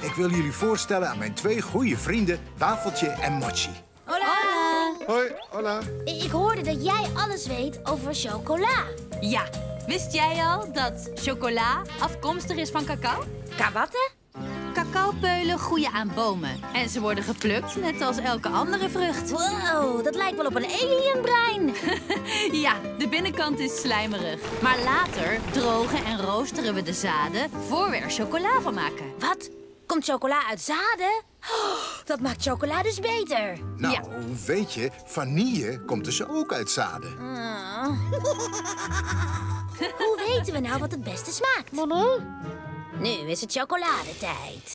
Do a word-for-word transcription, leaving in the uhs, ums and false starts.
Ik wil jullie voorstellen aan mijn twee goede vrienden, Wafeltje en Mochi. Hola. Hola. Hoi, hola. Ik hoorde dat jij alles weet over chocola. Ja, wist jij al dat chocola afkomstig is van cacao? Kawatten? Cacaopeulen groeien aan bomen en ze worden geplukt, net als elke andere vrucht. Wow, dat lijkt wel op een alienbrein. Ja, de binnenkant is slijmerig. Maar later drogen en roosteren we de zaden voor we er chocola van maken. Wat? Komt chocola uit zaden? Oh, dat maakt chocola dus beter. Nou, ja. Weet je, vanille komt dus ook uit zaden. Oh. Hoe weten we nou wat het beste smaakt? Mama? Nu is het chocoladetijd.